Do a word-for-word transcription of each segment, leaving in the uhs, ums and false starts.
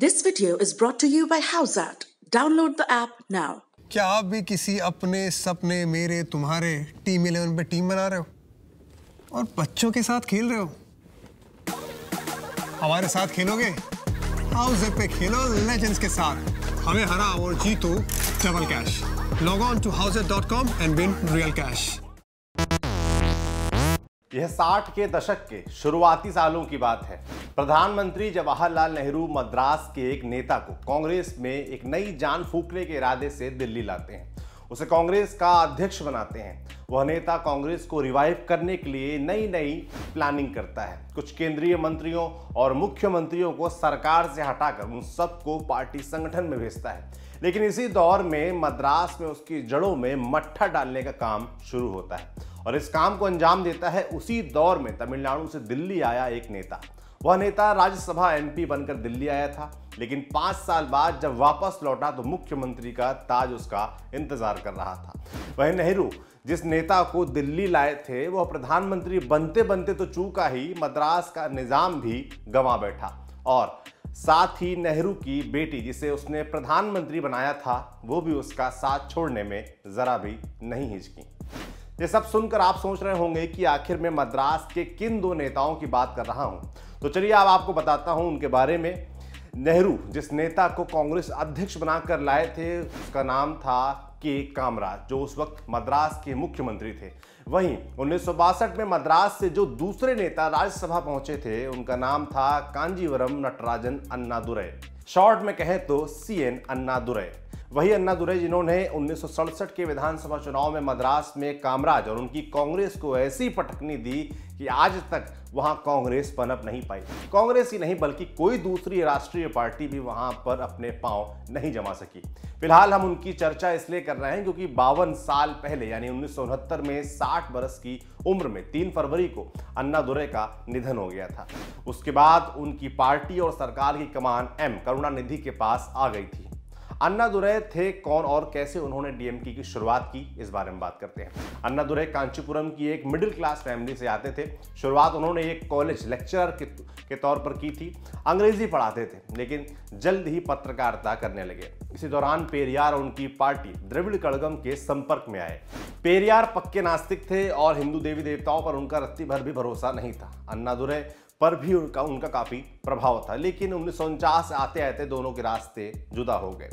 This video is brought to you by Howzat. Download the app now. क्या आप भी किसी अपने सपने मेरे तुम्हारे टीम इलेवन पे टीम बना रहे हो और बच्चों के साथ खेल रहे हो? हमारे साथ खेलोगे? Howzat पे खेलो लेजेंड्स के साथ, हमें हरा और जीतो double cash. Log on to Howzat dot com and win real cash. यह साठ के दशक के शुरुआती सालों की बात है। प्रधानमंत्री जवाहरलाल नेहरू मद्रास के एक नेता को कांग्रेस में एक नई जान फूंकने के इरादे से दिल्ली लाते हैं, उसे कांग्रेस का अध्यक्ष बनाते हैं। वह नेता कांग्रेस को रिवाइव करने के लिए नई नई प्लानिंग करता है। कुछ केंद्रीय मंत्रियों और मुख्यमंत्रियों को सरकार से हटाकर उन सबको पार्टी संगठन में भेजता है। लेकिन इसी दौर में मद्रास में उसकी जड़ों में मट्ठा डालने का काम शुरू होता है और इस काम को अंजाम देता है उसी दौर में तमिलनाडु से दिल्ली आया एक नेता। वह नेता राज्यसभा एमपी बनकर दिल्ली आया था, लेकिन पाँच साल बाद जब वापस लौटा तो मुख्यमंत्री का ताज उसका इंतजार कर रहा था। वह नेहरू जिस नेता को दिल्ली लाए थे वह प्रधानमंत्री बनते बनते तो चूका ही मद्रास का निज़ाम भी गंवा बैठा और साथ ही नेहरू की बेटी जिसे उसने प्रधानमंत्री बनाया था वो भी उसका साथ छोड़ने में ज़रा भी नहीं हिचकी। ये सब सुनकर आप सोच रहे होंगे कि आखिर मैं मद्रास के किन दो नेताओं की बात कर रहा हूँ, तो चलिए अब आपको बताता हूँ उनके बारे में। नेहरू जिस नेता को कांग्रेस अध्यक्ष बनाकर लाए थे उसका नाम था के कामराज, जो उस वक्त मद्रास के मुख्यमंत्री थे। वहीं उन्नीस सौ बासठ में मद्रास से जो दूसरे नेता राज्यसभा पहुंचे थे उनका नाम था कांजीवरम नटराजन अन्नादुरै, शॉर्ट में कहें तो सी एन अन्नादुरै। वही अन्नादुरै जिन्होंने उन्नीस सौ सड़सठ के विधानसभा चुनाव में मद्रास में कामराज और उनकी कांग्रेस को ऐसी पटकनी दी कि आज तक वहां कांग्रेस पनप नहीं पाई। कांग्रेस ही नहीं बल्कि कोई दूसरी राष्ट्रीय पार्टी भी वहां पर अपने पांव नहीं जमा सकी। फिलहाल हम उनकी चर्चा इसलिए कर रहे हैं क्योंकि बावन साल पहले यानी उन्नीस सौ उनहत्तर में साठ बरस की उम्र में तीन फरवरी को अन्नादुरै का निधन हो गया था। उसके बाद उनकी पार्टी और सरकार की कमान एम करुणानिधि के पास आ गई थी। अन्नादुरै थे कौन और कैसे उन्होंने डी एम के की शुरुआत की, इस बारे में बात करते हैं। अन्नादुरै कांचीपुरम की एक मिडिल क्लास फैमिली से आते थे। शुरुआत उन्होंने एक कॉलेज लेक्चरर के, के तौर पर की थी। अंग्रेजी पढ़ाते थे लेकिन जल्द ही पत्रकारिता करने लगे। इसी दौरान पेरियार और उनकी पार्टी द्रविड़ कड़गम के संपर्क में आए। पेरियार पक्के नास्तिक थे और हिंदू देवी देवताओं पर उनका रत्ती भर भी भरोसा नहीं था। अन्नादुरै पर भी उनका उनका काफ़ी प्रभाव था, लेकिन उन्नीस सौ उनचास आते आते दोनों के रास्ते जुदा हो गए।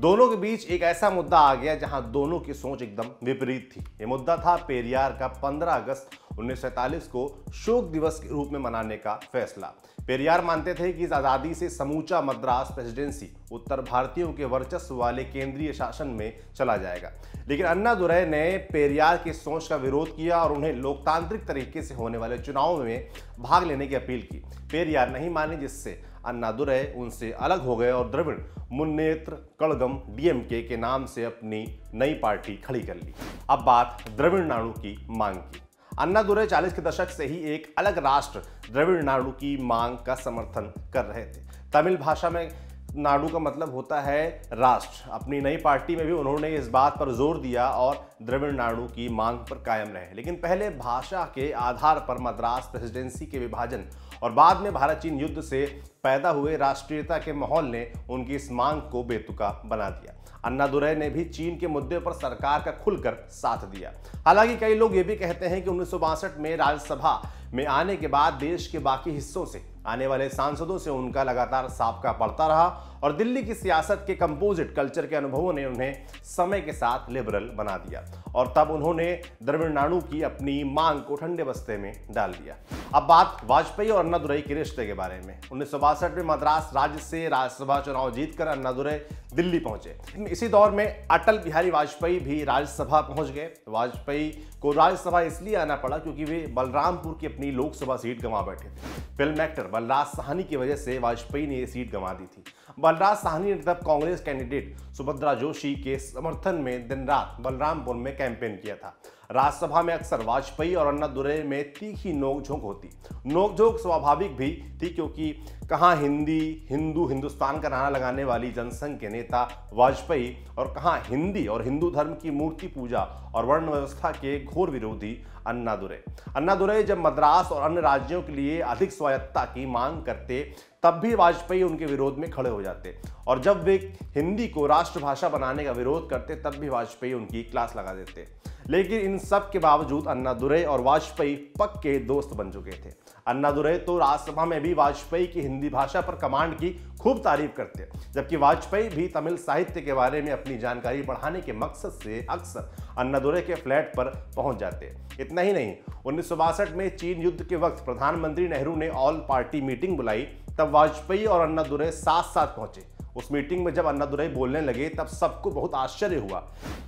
दोनों के बीच एक ऐसा मुद्दा आ गया जहां दोनों की सोच एकदम विपरीत थी। ये मुद्दा था पेरियार का पंद्रह अगस्त उन्नीस सौ सैंतालीस को शोक दिवस के रूप में मनाने का फैसला। पेरियार मानते थे कि इस आज़ादी से समूचा मद्रास प्रेसिडेंसी उत्तर भारतीयों के वर्चस्व वाले केंद्रीय शासन में चला जाएगा। लेकिन अन्नादुरै ने पेरियार की सोच का विरोध किया और उन्हें लोकतांत्रिक तरीके से होने वाले चुनाव में भाग लेने की अपील की। पेरियार नहीं माने, जिससे अन्नादुरै उनसे अलग हो गए और Dravida Munnetra Kazhagam D M K के नाम से अपनी नई पार्टी खड़ी कर ली। अब बात द्रविड़नाडु की मांग की। अन्नादुरै चालीस के दशक से ही एक अलग राष्ट्र द्रविड़नाडु की मांग का समर्थन कर रहे थे। तमिल भाषा में नाडु का मतलब होता है राष्ट्र। अपनी नई पार्टी में भी उन्होंने इस बात पर जोर दिया और द्रविड़नाडु की मांग पर कायम रहे। लेकिन पहले भाषा के आधार पर मद्रास प्रेसिडेंसी के विभाजन और बाद में भारत चीन युद्ध से पैदा हुए राष्ट्रीयता के माहौल ने उनकी इस मांग को बेतुका बना दिया। अन्नादुरै ने भी चीन के मुद्दे पर सरकार का खुलकर साथ दिया। हालांकि कई लोग ये भी कहते हैं कि उन्नीस सौ बासठ में राज्यसभा में आने के बाद देश के बाकी हिस्सों से आने वाले सांसदों से उनका लगातार साबका पड़ता रहा और दिल्ली की सियासत के कंपोजिट कल्चर के अनुभवों ने उन्हें समय के साथ लिबरल बना दिया और तब उन्होंने द्रविड़नाडु की अपनी मांग को ठंडे बस्ते में डाल दिया। अब बात वाजपेयी और अन्नादुरै के रिश्ते के बारे में। उन्नीस सौ बासठ में मद्रास राज्य से राज्यसभा चुनाव जीतकर अन्नादुरै दिल्ली पहुंचे। इसी दौर में अटल बिहारी वाजपेयी भी राज्यसभा पहुंच गए। वाजपेयी को राज्यसभा इसलिए आना पड़ा क्योंकि वे बलरामपुर की अपनी लोकसभा सीट गंवा बैठे थे। फिल्म एक्टर बलराज साहनी की वजह से वाजपेयी ने ये सीट गंवा दी थी। बलराज साहनी ने तब कांग्रेस कैंडिडेट सुभद्रा जोशी के समर्थन में दिन रात बलरामपुर में कैंपेन किया था। राज्यसभा में अक्सर वाजपेयी और अन्नादुरै में तीखी नोकझोंक होती। नोकझोंक स्वाभाविक भी थी क्योंकि कहाँ हिंदी हिंदू हिंदुस्तान का नारा लगाने वाली जनसंघ के नेता वाजपेयी और कहाँ हिंदी और हिंदू धर्म की मूर्ति पूजा और वर्ण व्यवस्था के घोर विरोधी अन्नादुरै। अन्नादुरै जब मद्रास और अन्य राज्यों के लिए अधिक स्वायत्तता की मांग करते तब भी वाजपेयी उनके विरोध में खड़े हो जाते, और जब वे हिंदी को राष्ट्रभाषा बनाने का विरोध करते तब भी वाजपेयी उनकी क्लास लगा देते। लेकिन इन सब के बावजूद अन्नादुरै और वाजपेयी पक्के दोस्त बन चुके थे। अन्नादुरै तो राज्यसभा में भी वाजपेयी की हिंदी भाषा पर कमांड की खूब तारीफ करते, जबकि वाजपेयी भी तमिल साहित्य के बारे में अपनी जानकारी बढ़ाने के मकसद से अक्सर अन्नादुरै के फ्लैट पर पहुंच जाते। इतना ही नहीं, उन्नीस सौ बासठ में चीन युद्ध के वक्त प्रधानमंत्री नेहरू ने ऑल पार्टी मीटिंग बुलाई, तब वाजपेयी और अन्नादुरै साथ साथ पहुंचे। उस मीटिंग में जब अन्नादुरै बोलने लगे तब सबको बहुत आश्चर्य हुआ।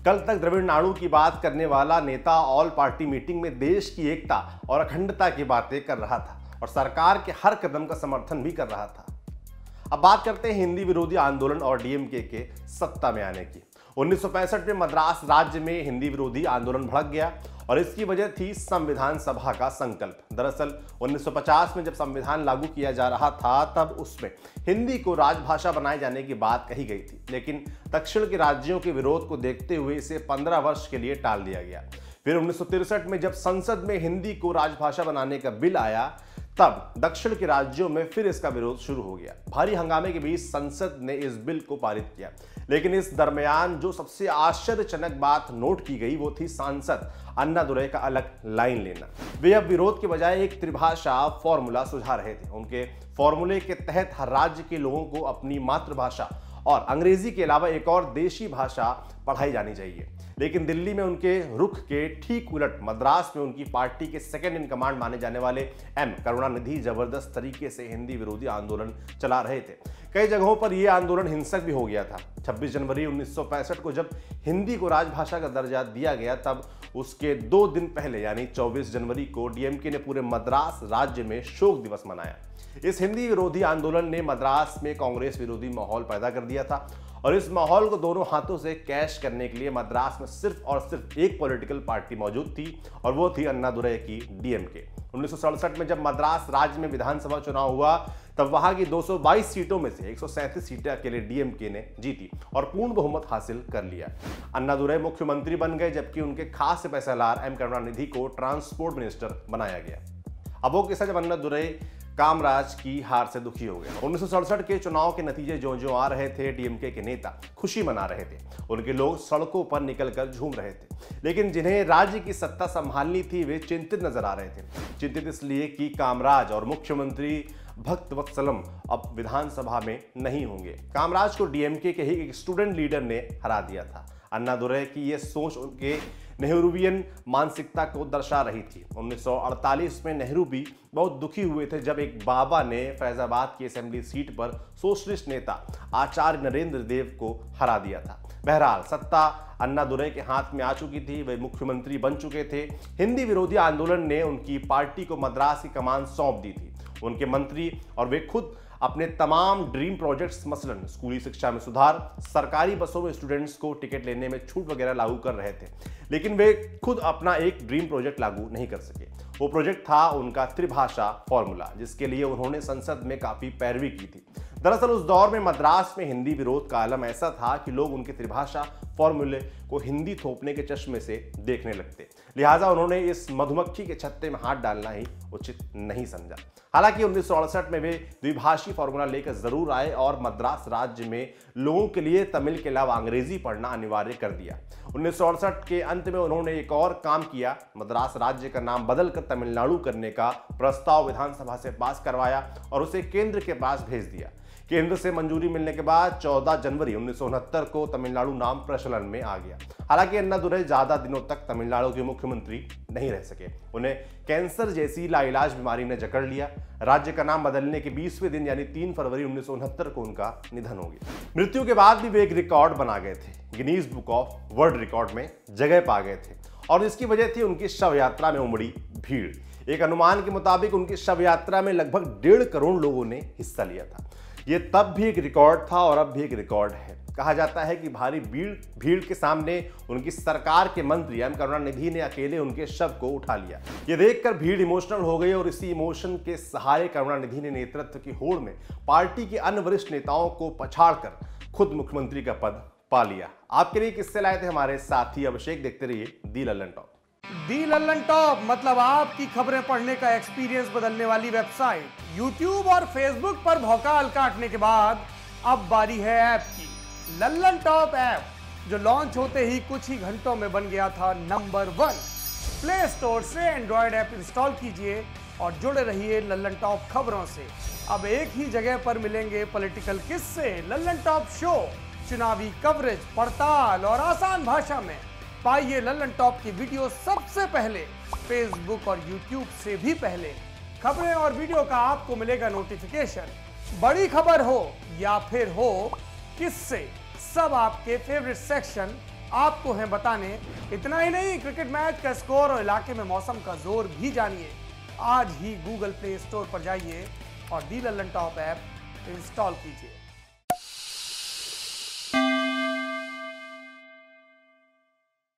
कल तक द्रविड़नाडु की बात करने वाला नेता ऑल पार्टी मीटिंग में देश की एकता और अखंडता की बातें कर रहा था और सरकार के हर कदम का समर्थन भी कर रहा था। अब बात करते हैं हिंदी विरोधी आंदोलन और डीएमके के सत्ता में आने की। उन्नीस सौ पैंसठ में मद्रास राज्य में हिंदी विरोधी आंदोलन भड़क गया और इसकी वजह थी संविधान सभा का संकल्प। दरअसल उन्नीस सौ पचास में जब संविधान लागू किया जा रहा था तब उसमें हिंदी को राजभाषा बनाए जाने की बात कही गई थी, लेकिन दक्षिण के राज्यों के विरोध को देखते हुए इसे पंद्रह वर्ष के लिए टाल दिया गया। फिर उन्नीस सौ तिरसठ में जब संसद में हिंदी को राजभाषा बनाने का बिल आया तब दक्षिण के राज्यों में फिर इसका विरोध शुरू हो गया। भारी हंगामे के बीच संसद ने इस बिल को पारित किया, लेकिन इस दरमियान जो सबसे आश्चर्यजनक बात नोट की गई वो थी सांसद अन्नादुरै का अलग लाइन लेना। वे अब विरोध के बजाय एक त्रिभाषा फॉर्मूला सुझा रहे थे। उनके फॉर्मूले के तहत हर राज्य के लोगों को अपनी मातृभाषा और अंग्रेजी के अलावा एक और देशी भाषा पढ़ाई जानी चाहिए। लेकिन दिल्ली में उनके रुख के ठीक उलट मद्रास में उनकी पार्टी के सेकंड इन कमांड माने जाने वाले एम करुणानिधि जबरदस्त तरीके से हिंदी विरोधी आंदोलन चला रहे थे। कई जगहों पर यह आंदोलन हिंसक भी हो गया था। छब्बीस जनवरी उन्नीस सौ पैंसठ को जब हिंदी को राजभाषा का दर्जा दिया गया तब उसके दो दिन पहले यानी चौबीस जनवरी को डीएमके ने पूरे मद्रास राज्य में शोक दिवस मनाया। इस हिंदी विरोधी आंदोलन ने मद्रास में कांग्रेस विरोधी माहौल पैदा कर दिया था और इस माहौल को दोनों हाथों से कैश करने के लिए मद्रास में सिर्फ और सिर्फ एक पॉलिटिकल पार्टी मौजूद थी और वो थी अन्नादुरै की डीएमके। उन्नीस सौ सड़सठ में जब मद्रास राज्य में विधानसभा चुनाव हुआ तब वहां की दो सौ बाईस सीटों में से एक सौ सैंतीस सीटें अकेले डीएमके ने जीती और पूर्ण बहुमत हासिल कर लिया। अन्नादुरै मुख्यमंत्री बन गए, जबकि उनके खास पैसेदार एम करुणानिधि को ट्रांसपोर्ट मिनिस्टर बनाया गया। अब वो किस्सा जब अन्नादुरै कामराज की हार से दुखी हो गए। उन्नीस सौ सड़सठ के चुनाव के नतीजे जो जो आ रहे थे, डीएमके के नेता खुशी मना रहे थे, उनके लोग सड़कों पर निकलकर झूम रहे थे, लेकिन जिन्हें राज्य की सत्ता संभालनी थी वे चिंतित नजर आ रहे थे। चिंतित इसलिए कि कामराज और मुख्यमंत्री भक्त वक्सलम अब विधानसभा में नहीं होंगे। कामराज को डीएमके के ही एक स्टूडेंट लीडर ने हरा दिया था। अन्नादुरै की ये सोच उनके नेहरूवियन मानसिकता को दर्शा रही थी। उन्नीस सौ अड़तालीस में नेहरू भी बहुत दुखी हुए थे जब एक बाबा ने फैजाबाद की असेंबली सीट पर सोशलिस्ट नेता आचार्य नरेंद्र देव को हरा दिया था। बहरहाल सत्ता अन्नादुरै के हाथ में आ चुकी थी, वे मुख्यमंत्री बन चुके थे। हिंदी विरोधी आंदोलन ने उनकी पार्टी को मद्रास की कमान सौंप दी थी। उनके मंत्री और वे खुद अपने तमाम ड्रीम प्रोजेक्ट्स मसलन स्कूली शिक्षा में सुधार, सरकारी बसों में स्टूडेंट्स को टिकट लेने में छूट वगैरह लागू कर रहे थे, लेकिन वे खुद अपना एक ड्रीम प्रोजेक्ट लागू नहीं कर सके। वो प्रोजेक्ट था उनका त्रिभाषा फॉर्मूला, जिसके लिए उन्होंने संसद में काफ़ी पैरवी की थी। दरअसल उस दौर में मद्रास में हिंदी विरोध का आलम ऐसा था कि लोग उनके त्रिभाषा फॉर्मूले को हिंदी थोपने के चश्मे से देखने लगते, लिहाजा उन्होंने इस मधुमक्खी के छत्ते में हाथ डालना ही उचित नहीं समझा। हालांकि उन्नीस सौ अड़सठ में वे द्विभाषी फॉर्मूला लेकर जरूर आए और मद्रास राज्य में लोगों के लिए तमिल के अलावा अंग्रेजी पढ़ना अनिवार्य कर दिया। उन्नीस सौ अड़सठ के अंत में उन्होंने एक और काम किया, मद्रास राज्य का नाम बदलकर तमिलनाडु करने का प्रस्ताव विधानसभा से पास करवाया और उसे केंद्र के पास भेज दिया। केंद्र से मंजूरी मिलने के बाद चौदह जनवरी उन्नीस सौ उनहत्तर को तमिलनाडु नाम प्रचलन में आ गया। हालांकि अन्नादुरै ज्यादा दिनों तक तमिलनाडु के मुख्यमंत्री नहीं रह सके। उन्हें कैंसर जैसी लाइलाज बीमारी ने जकड़ लिया। राज्य का नाम बदलने के बीसवें दिन यानी तीन फरवरी उन्नीस सौ उनहत्तर को उनका निधन हो गया। मृत्यु के बाद भी वे एक रिकॉर्ड बना गए थे, Guinness book of world record में जगह पा गए थे और इसकी वजह थी उनकी शव यात्रा में उमड़ी भीड़। एक अनुमान के मुताबिक उनकी शव यात्रा में लगभग डेढ़ करोड़ लोगों ने हिस्सा लिया था। ये तब भी एक रिकॉर्ड था और अब भी एक रिकॉर्ड है। कहा जाता है कि भारी भीड़ भीड़ के सामने उनकी सरकार के मंत्री एम करुणानिधि ने अकेले उनके शव को उठा लिया। ये देखकर भीड़ इमोशनल हो गई और इसी इमोशन के सहारे करुणानिधि ने नेतृत्व की होड़ में पार्टी के अन्य वरिष्ठ नेताओं को पछाड़कर खुद मुख्यमंत्री का पद पा लिया। आपके लिए किससे लाए थे हमारे साथी अभिषेक। देखते रहिए दी लल्लनटॉप। दी लल्लनटॉप मतलब आपकी खबरें पढ़ने का एक्सपीरियंस बदलने वाली वेबसाइट। यूट्यूब और फेसबुक पर भौकाल काटने के बाद अब बारी है ऐप की। लल्लनटॉप ऐप जो लॉन्च होते ही कुछ ही घंटों में बन गया था नंबर वन। प्ले स्टोर से एंड्रॉयड ऐप इंस्टॉल कीजिए और जुड़े रहिए लल्लनटॉप खबरों से। अब एक ही जगह पर मिलेंगे पॉलिटिकल किस्से, लल्लनटॉप शो, चुनावी कवरेज, पड़ताल और आसान भाषा में। पाइए लल्लनटॉप की वीडियो सबसे पहले, फेसबुक और यूट्यूब से भी पहले। खबरें और वीडियो का आपको मिलेगा नोटिफिकेशन। बड़ी खबर हो या फिर हो किससे, सब आपके फेवरेट सेक्शन आपको हैं बताने। इतना ही नहीं, क्रिकेट मैच का स्कोर और इलाके में मौसम का जोर भी जानिए। आज ही गूगल प्ले स्टोर पर जाइए और दी लल्लनटॉप ऐप इंस्टॉल कीजिए।